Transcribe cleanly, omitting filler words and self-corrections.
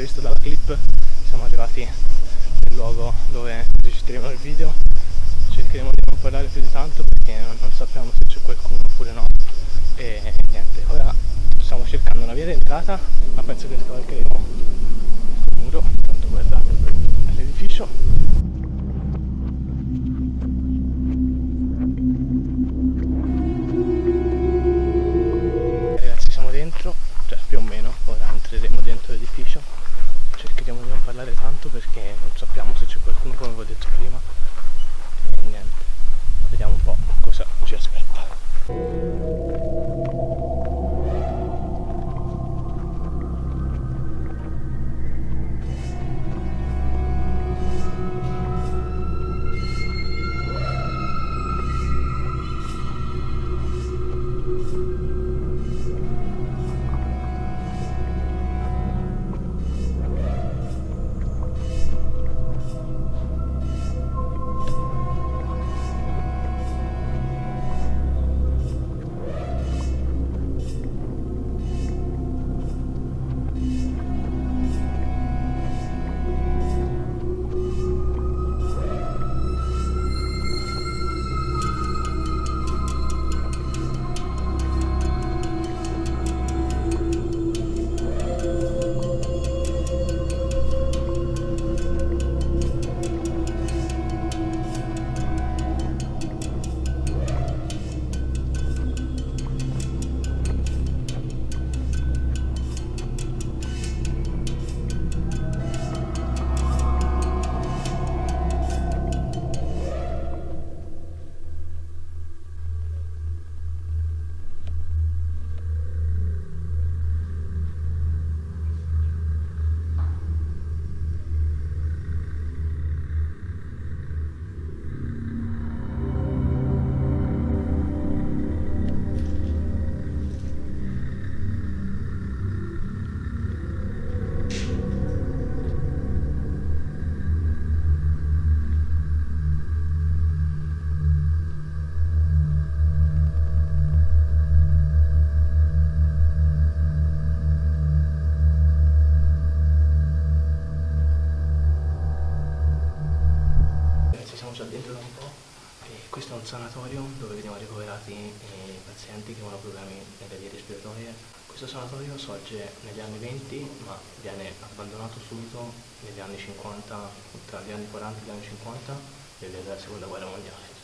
avete visto dalla clip, siamo arrivati nel luogo dove registreremo il video. Cercheremo di non parlare più di tanto perché non sappiamo se c'è qualcuno oppure no. E niente, ora stiamo cercando una via d'entrata, ma penso che scavalcheremo il muro. Tanto guardate l'edificio. Cercheremo di non parlare tanto perché non sappiamo se c'è qualcuno, come vi ho detto prima, e niente, vediamo un po' cosa ci aspetta. Dentro da un po', e questo è un sanatorio dove veniamo ricoverati pazienti che hanno problemi nelle vie respiratorie. Questo sanatorio sorge negli anni 20 ma viene abbandonato subito negli anni 50, tra gli anni 40 e gli anni 50 della seconda guerra mondiale.